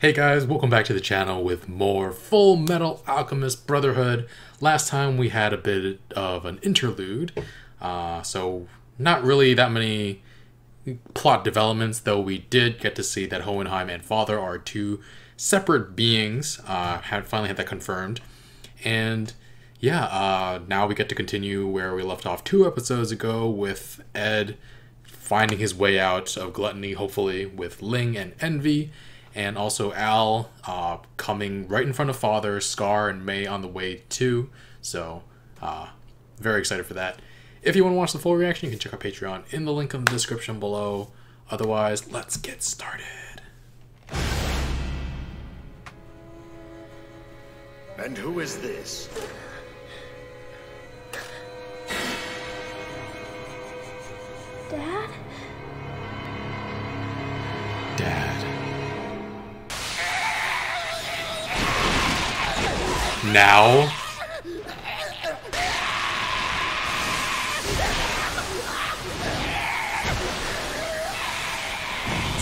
Hey guys, welcome back to the channel with more Full Metal Alchemist Brotherhood. Last time we had a bit of an interlude, so not really that many plot developments, though we did get to see that Hohenheim and Father are two separate beings. Finally had that confirmed. And yeah, now we get to continue where we left off 2 episodes ago with Ed finding his way out of gluttony, hopefully, with Ling and Envy. And also Al coming right in front of Father, Scar, and Mei on the way too. So, very excited for that. If you want to watch the full reaction, you can check out Patreon in the link in the description below. Otherwise, let's get started. And who is this? Dad? Dad. Now? Is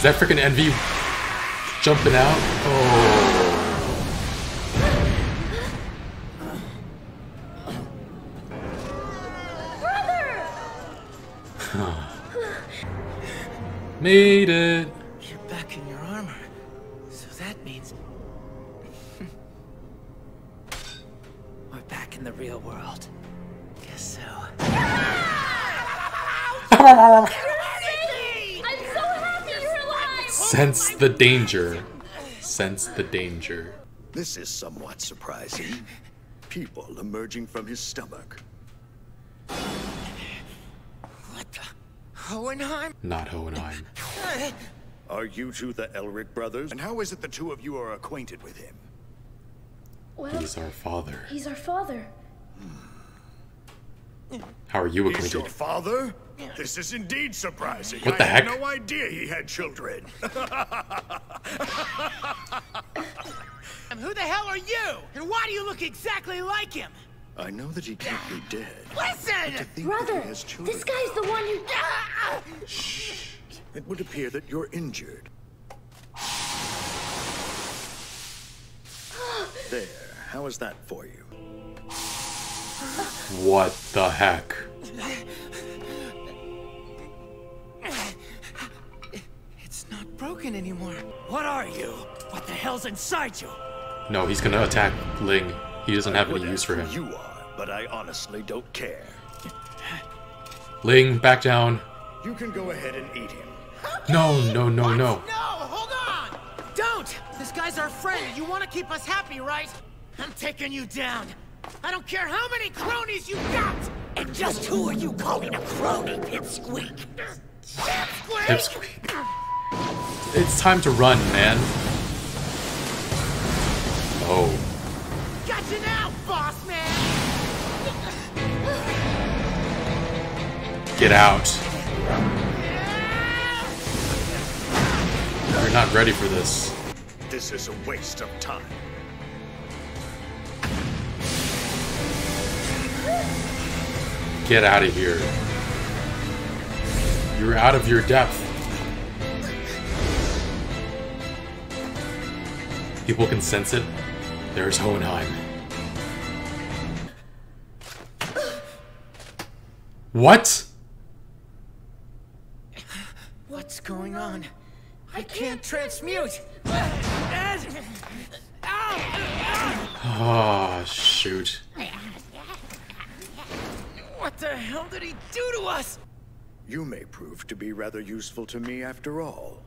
that freaking Envy jumping out? Oh. Brother! Made it. You're back in your armor. So that means back in the real world. Guess so. I'm so happy you're alive! Sense the danger. Sense the danger. This is somewhat surprising. People emerging from his stomach. What the? Hohenheim? Not Hohenheim. Are you two the Elric brothers? And how is it the two of you are acquainted with him? Well, he's our father. He's our father. How are you acquainted? He's your father? This is indeed surprising. What the heck? I had no idea he had children. And who the hell are you? And why do you look exactly like him? I know that he can't be dead. Listen! Brother, this guy's the one who... Shh. It would appear that you're injured. There. How is that for you? What the heck? It's not broken anymore. What are you? What the hell's inside you? No, he's gonna attack Ling. He doesn't have any use for him. You are, but I honestly don't care. Ling, back down. You can go ahead and eat him. Okay. No. Don't! This guy's our friend, and you want to keep us happy, right? I'm taking you down. I don't care how many cronies you got! And just who are you calling a crony, Pipsqueak? Pipsqueak? It's time to run, man. Oh. Gotcha now, boss man! Get out. We're not ready for this. This is a waste of time. Get out of here. You're out of your depth. People can sense it. There's Hohenheim. What? What's going on? I can't transmute! Oh, shoot. What the hell did he do to us? You may prove to be rather useful to me after all.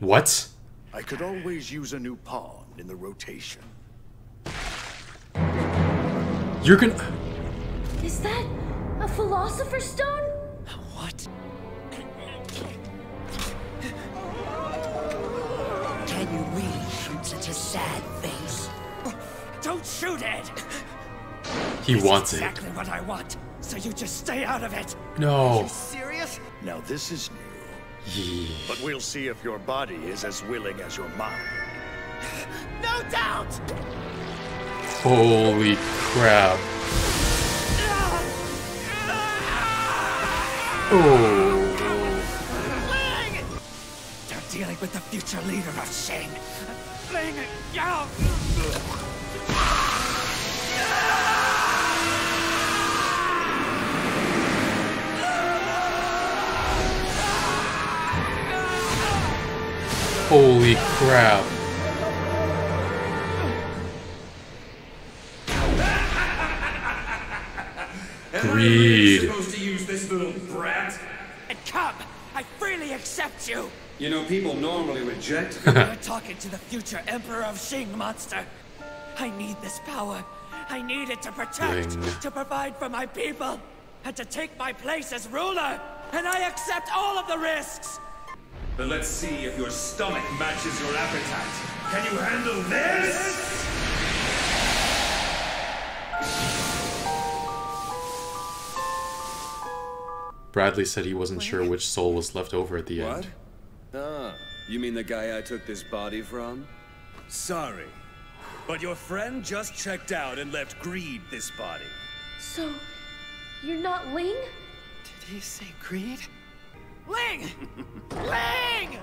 What? I could always use a new pawn in the rotation. You're gonna... Is that a philosopher's stone? What? Can you really shoot such a sad face? Don't shoot it! He wants it. Exactly what I want, so you just stay out of it! No. Are you serious? Now this is new. But we'll see if your body is as willing as your mind. No doubt! Holy crap. Oh. Dealing with the future leader of Xing. Holy crap. Greed. You're supposed to use this little brat. And come, I freely accept you. You know, people normally reject. You're talking to the future Emperor of Xing, monster. I need this power. I need it to protect, to provide for my people, and to take my place as ruler. And I accept all of the risks. But let's see if your stomach matches your appetite. Can you handle this? Bradley said he wasn't sure which soul was left over at the end. What? Ah, you mean the guy I took this body from? Sorry, but your friend just checked out and left Greed this body. So, you're not Ling? Did he say Greed? Ling! Ling!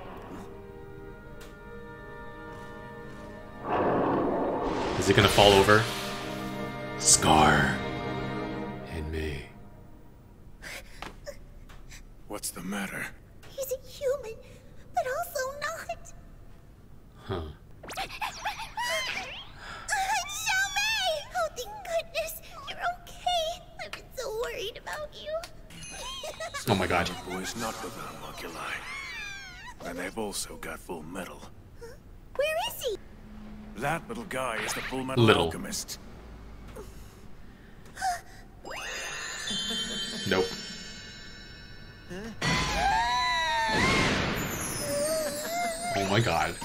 Is it gonna fall over? Scar and Mei. What's the matter? He's a human, but also not. Huh. I'm so Mei! Oh, thank goodness, you're okay. I've been so worried about you. Oh my god. The boy's not with homunculi. And they've also got full metal. Where is he? That little guy is the Full Metal Alchemist. Nope. Oh my god.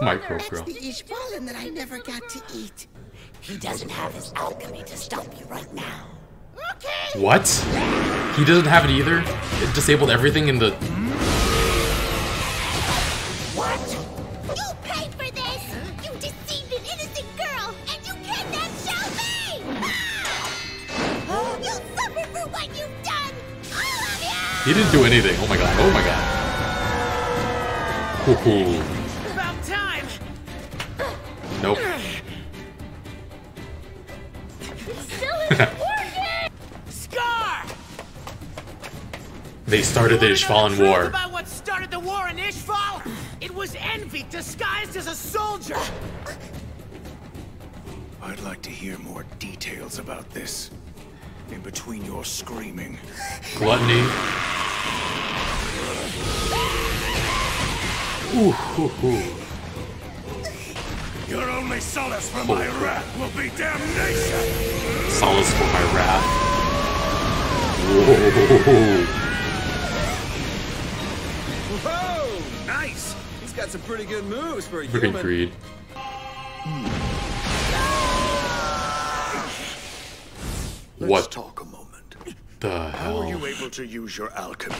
Micro girl. That's the Ishval that I never got to eat. He doesn't have his alchemy to stop you right now. Okay. What? He doesn't have it either? It disabled everything in the... What? You paid for this! You deceived an innocent girl, and you kidnapped Xiaomei! Ah! You'll suffer for what you've done! All of you! He didn't do anything. Oh my god. Oh my god. About time. Nope. Scar. They started the Ishvalan war. About what started the war in Ishval? It was envy disguised as a soldier. I'd like to hear more details about this. In between your screaming. Gluttony. Your only solace for my wrath will be damnation. Solace for my wrath. Whoa! Nice. He's got some pretty good moves for a human. Freaking Creed. Let's talk a moment. The hell? How are you able to use your alchemy?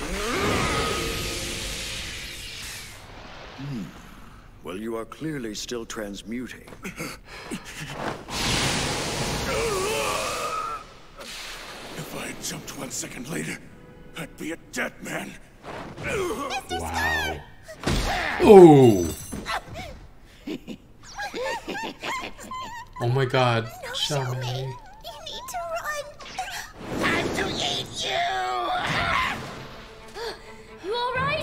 Well, you are clearly still transmuting. If I had jumped 1 second later, I'd be a dead man. Wow. Oh. Oh my god. No, Xiaomei. You need to run. Time to eat you. You all right?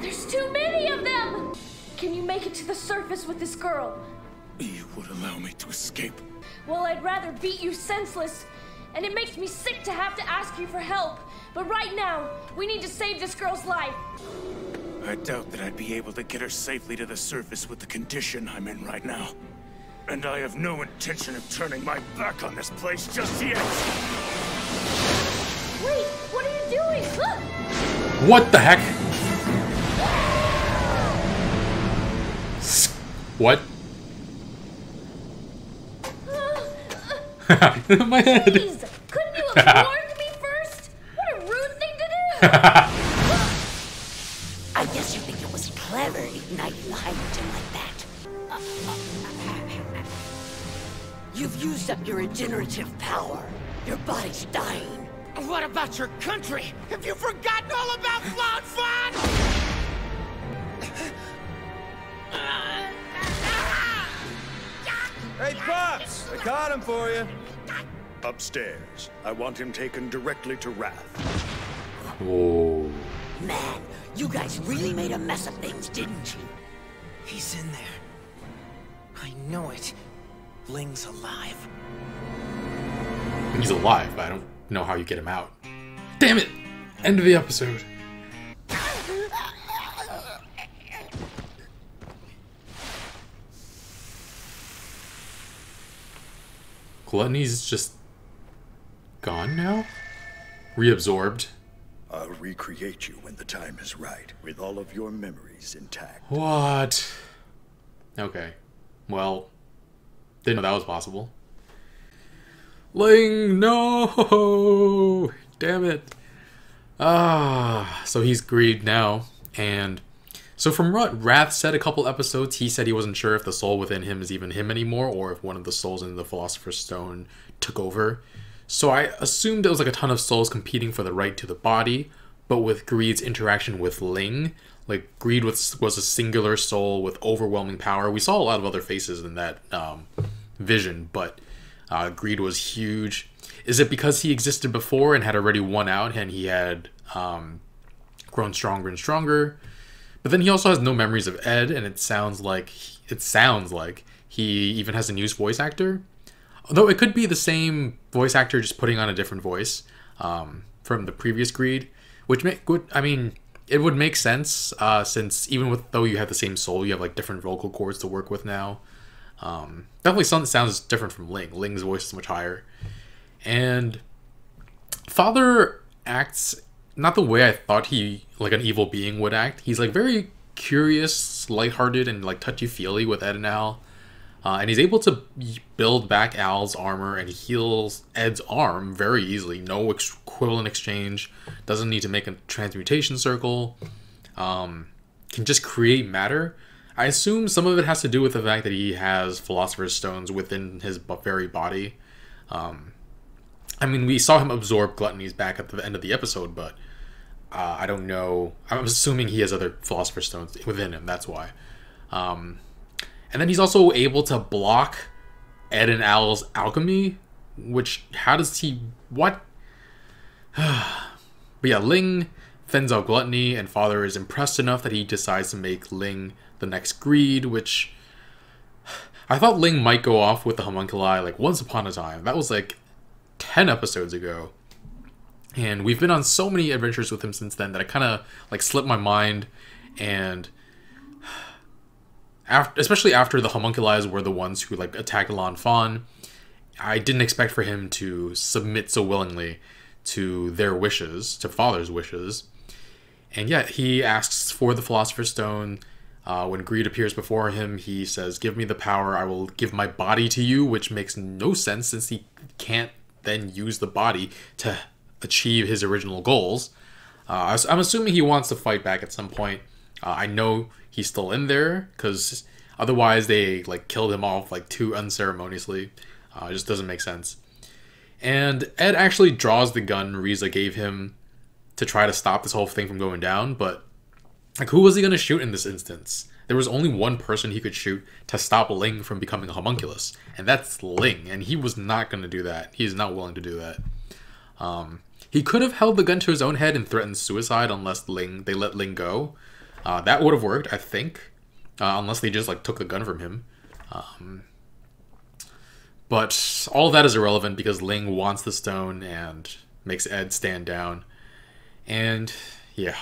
There's too many of them! Can you make it to the surface with this girl? You would allow me to escape. Well, I'd rather beat you senseless. And it makes me sick to have to ask you for help. But right now, we need to save this girl's life. I doubt that I'd be able to get her safely to the surface with the condition I'm in right now. And I have no intention of turning my back on this place just yet. Wait, what are you doing? Look! What the heck? What? My head. Please, couldn't you have warned me first? What a rude thing to do! I guess you think it was clever igniting the I need him like that. You've used up your regenerative power. Your body's dying. What about your country? Have you forgotten all about Lan Fan? Hey, Pops! I got him for you. Upstairs. I want him taken directly to Wrath. Oh. Man, you guys really made a mess of things, didn't you? He's in there. I know it. Ling's alive. He's alive, but I don't know how you get him out. Damn it! End of the episode. Gluttony's just gone now? Reabsorbed. I'll recreate you when the time is right, with all of your memories intact. What? Okay. Well, didn't know that was possible. Ling, no! Damn it. Ah, so he's grieved now. And so from what Wrath said a couple episodes, he said he wasn't sure if the soul within him is even him anymore, or if one of the souls in the Philosopher's Stone took over. So I assumed it was like a ton of souls competing for the right to the body, but with Greed's interaction with Ling, like Greed was a singular soul with overwhelming power. We saw a lot of other faces in that vision, but Greed was huge. Is it because he existed before and had already won out, and he had grown stronger and stronger? But then he also has no memories of Ed, and it sounds like he even has a new voice actor. Although it could be the same voice actor just putting on a different voice from the previous Greed, which it would make sense since even though you have the same soul, you have like different vocal cords to work with now. Definitely something sounds different from Ling. Ling's voice is much higher, and Father acts not the way I thought he like an evil being would act. He's like very curious, lighthearted, and like touchy-feely with Ed and Al. And he's able to build back Al's armor and heals Ed's arm very easily. No equivalent exchange. Doesn't need to make a transmutation circle. Can just create matter. I assume some of it has to do with the fact that he has Philosopher's Stones within his very body. I mean, we saw him absorb Gluttony's back at the end of the episode, but I don't know. I'm assuming he has other Philosopher's Stones within him. That's why. And then he's also able to block Ed and Al's alchemy, which, how does he, what? But yeah, Ling thins out Gluttony, and Father is impressed enough that he decides to make Ling the next Greed, which I thought Ling might go off with the homunculi like once upon a time. That was like 10 episodes ago. And we've been on so many adventures with him since then that I kind of like slipped my mind, and especially after the homunculi were the ones who like attacked Lan Fan, I didn't expect for him to submit so willingly to their wishes, to Father's wishes. And yet he asks for the Philosopher's Stone. When Greed appears before him, he says, "Give me the power, I will give my body to you," which makes no sense since he can't then use the body to achieve his original goals. I'm assuming he wants to fight back at some point. I know he's still in there because otherwise they like killed him off like too unceremoniously. It just doesn't make sense. And Ed actually draws the gun Reza gave him to try to stop this whole thing from going down, but like who was he going to shoot in this instance? There was only one person he could shoot to stop Ling from becoming a homunculus, and that's Ling, and he was not going to do that. He's not willing to do that. He could have held the gun to his own head and threatened suicide unless they let Ling go. That would have worked, I think, unless they just like took the gun from him. But all of that is irrelevant because Ling wants the stone and makes Ed stand down. And yeah,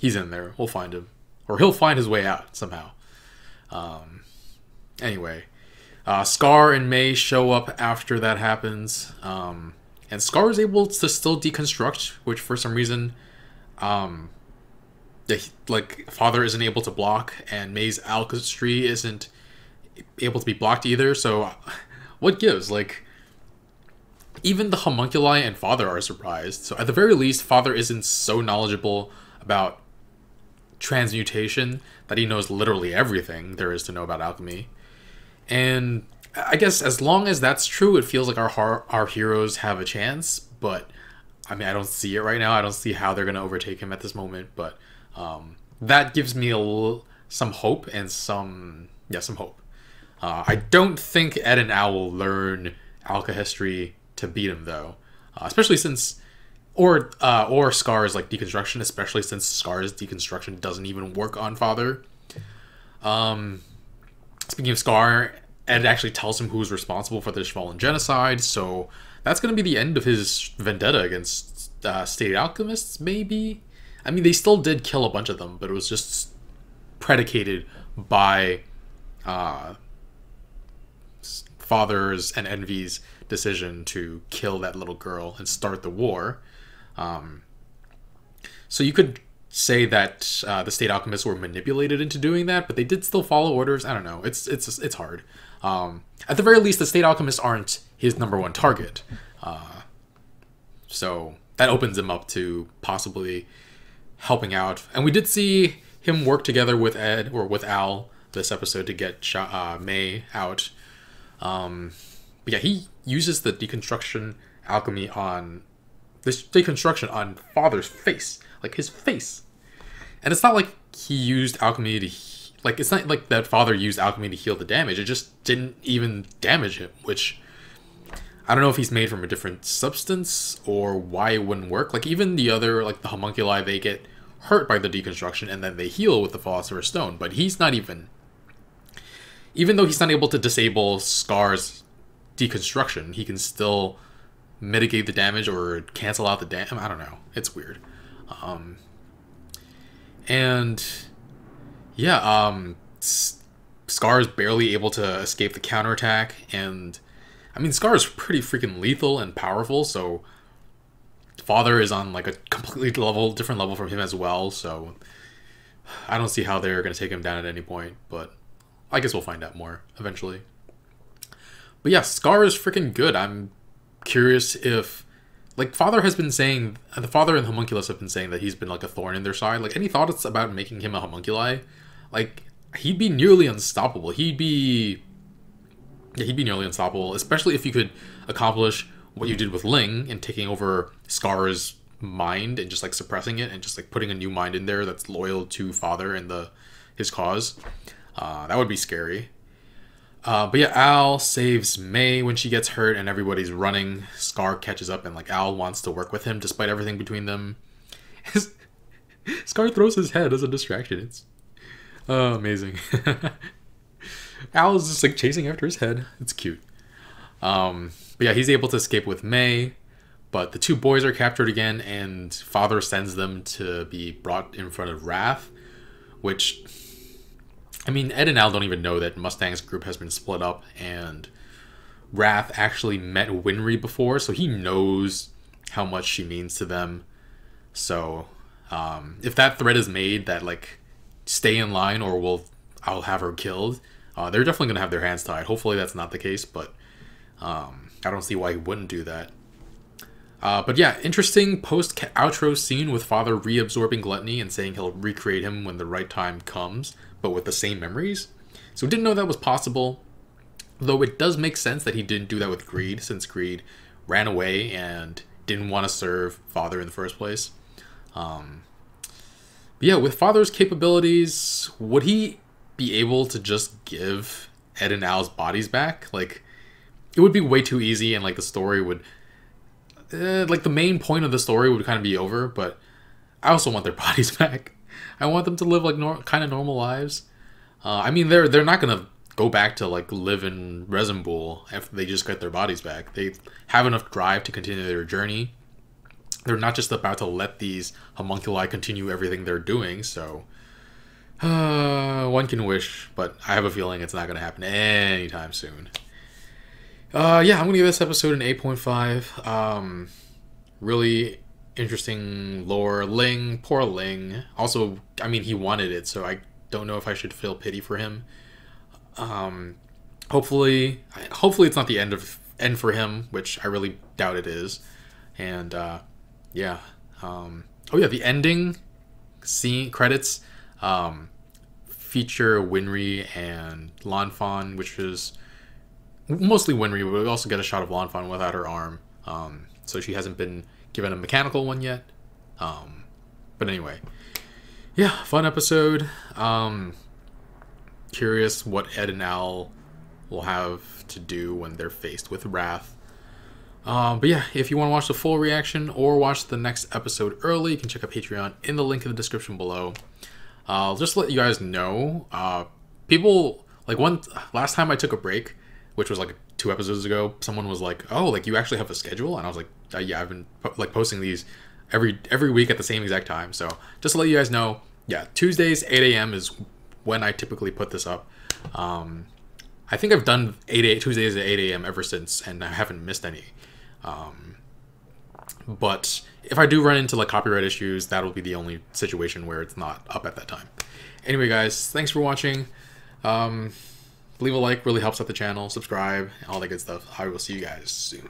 he's in there. We'll find him, or he'll find his way out somehow. Anyway, Scar and Mei show up after that happens, and Scar is able to still deconstruct, which for some reason. Like Father isn't able to block, and May's alchemy isn't able to be blocked either. So, what gives? Like, even the homunculi and Father are surprised. So, at the very least, Father isn't so knowledgeable about transmutation, that he knows literally everything there is to know about alchemy. And I guess as long as that's true, it feels like our heroes have a chance, but I mean, I don't see it right now. I don't see how they're going to overtake him at this moment, but that gives me some hope and some hope. I don't think Ed and Al will learn alchemy to beat him, though. Especially since... Or Scar's, like, deconstruction, especially since Scar's deconstruction doesn't even work on Father. Speaking of Scar, Ed actually tells him who's responsible for the Ishvalan genocide, so that's going to be the end of his vendetta against state alchemists, maybe? I mean, they still did kill a bunch of them, but it was just predicated by Father's and Envy's decision to kill that little girl and start the war. So you could say that the state alchemists were manipulated into doing that, but they did still follow orders. I don't know. It's hard. At the very least, the state alchemists aren't his #1 target. So that opens him up to possibly helping out. And we did see him work together with Ed, or with Al, this episode to get Mei out. But yeah, he uses the deconstruction alchemy on... this deconstruction on Father's face. Like, his face. And it's not like he used alchemy to... like, it's not like that Father used alchemy to heal the damage. It just didn't even damage him, which... I don't know if he's made from a different substance or why it wouldn't work. Like, even the other, like, the homunculi, they get hurt by the deconstruction and then they heal with the Philosopher's Stone. But he's not even... even though he's not able to disable Scar's deconstruction, he can still mitigate the damage or cancel out the damage. I don't know. It's weird. And yeah, Scar is barely able to escape the counterattack, and I mean, Scar is pretty freaking lethal and powerful, so Father is on like a completely different level from him as well, so I don't see how they're going to take him down at any point, but I guess we'll find out more eventually. But yeah, Scar is freaking good. I'm curious if... like, Father has been saying... the Father and Homunculus have been saying that he's been, like, a thorn in their side. Like, any thoughts about making him a homunculi? Like, he'd be nearly unstoppable. Yeah, he'd be nearly unstoppable, especially if you could accomplish what you did with Ling and taking over Scar's mind and just, like, suppressing it and just, like, putting a new mind in there that's loyal to Father and his cause. That would be scary. But yeah, Al saves Mei when she gets hurt and everybody's running. Scar catches up and, like, Al wants to work with him despite everything between them. Scar throws his head as a distraction. It's amazing. Al is just, like, chasing after his head. It's cute. But yeah, he's able to escape with Mei, but the two boys are captured again and Father sends them to be brought in front of Wrath, which... I mean, Ed and Al don't even know that Mustang's group has been split up, and Wrath actually met Winry before, so he knows how much she means to them. So, if that threat is made that, like, stay in line or I'll have her killed, they're definitely going to have their hands tied. Hopefully that's not the case, but I don't see why he wouldn't do that. But yeah, interesting post-outro scene with Father reabsorbing Gluttony and saying he'll recreate him when the right time comes, but with the same memories. So we didn't know that was possible, though it does make sense that he didn't do that with Greed, since Greed ran away and didn't want to serve Father in the first place. But yeah, with Father's capabilities, would he be able to just give Ed and Al's bodies back? Like, it would be way too easy, and, like, the story would... like, the main point of the story would kind of be over, but I also want their bodies back. I want them to live, like, kind of normal lives. I mean, they're not going to go back to, like, live in Resembool if they just get their bodies back. They have enough drive to continue their journey. They're not just about to let these homunculi continue everything they're doing, so... one can wish, but I have a feeling it's not going to happen anytime soon. Yeah, I'm going to give this episode an 8.5. Really... interesting lore. Ling, poor Ling. Also, I mean, he wanted it, so I don't know if I should feel pity for him. Hopefully it's not the end for him, which I really doubt it is. And yeah. Oh yeah, the ending scene credits. feature Winry and Lan Fan, which is mostly Winry, but we also get a shot of Lan Fan without her arm. So she hasn't been given a mechanical one yet. But anyway, yeah, fun episode. Curious what Ed and Al will have to do when they're faced with wrath. But yeah, if you want to watch the full reaction or watch the next episode early, you can check out Patreon in the link in the description below. I'll just let you guys know, people, like, last time I took a break, which was like 2 episodes ago, someone was like, oh, like, you actually have a schedule? And I was like, yeah, I've been like posting these every week at the same exact time. So just to let you guys know, yeah, Tuesdays 8 AM is when I typically put this up. I think I've done Tuesdays at 8 AM ever since, and I haven't missed any. But if I do run into like copyright issues, that'll be the only situation where it's not up at that time. Anyway, guys, thanks for watching. Leave a like, really helps out the channel, subscribe, all that good stuff. I will see you guys soon.